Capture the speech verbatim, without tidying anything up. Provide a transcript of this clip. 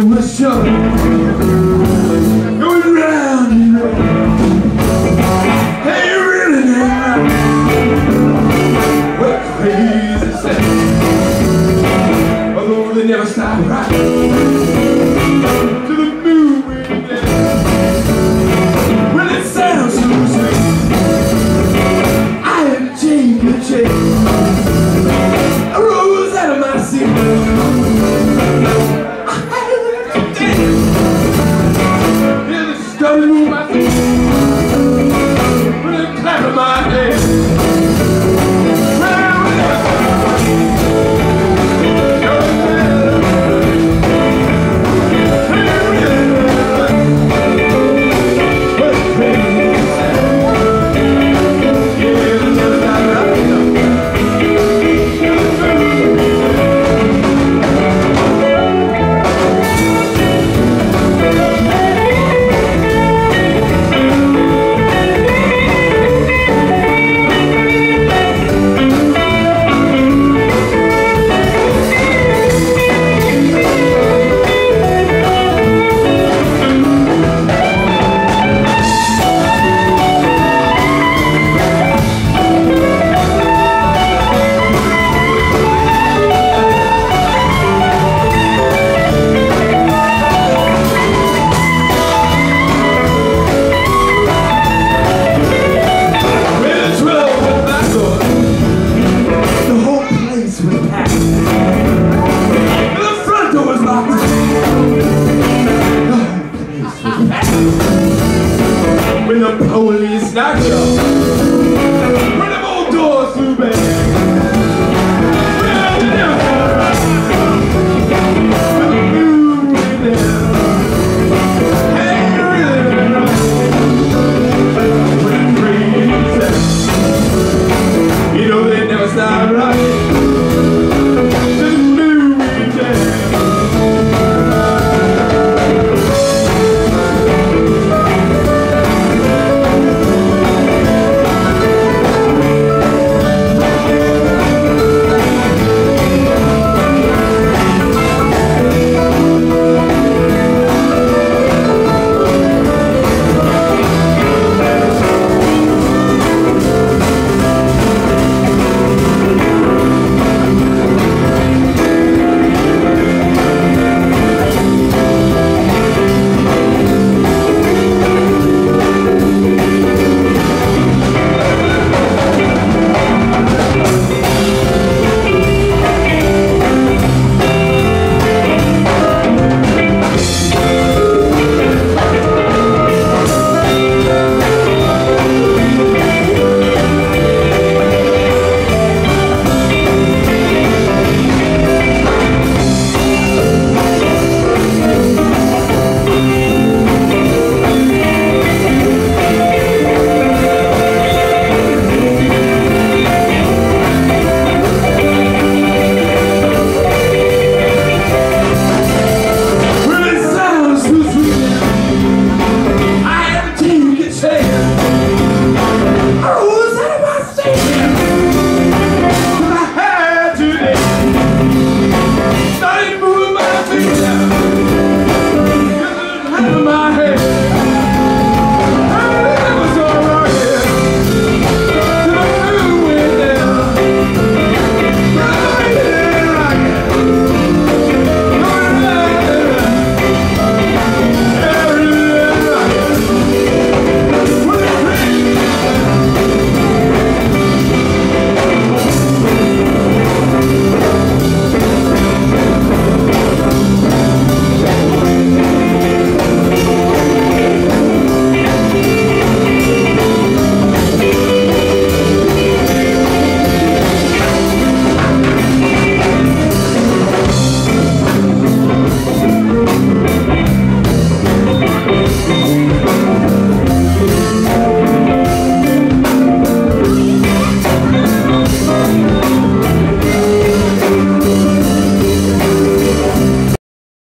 of my show, going round and round. Hey, really now, what crazy sound, although they never stop right. When the police knock you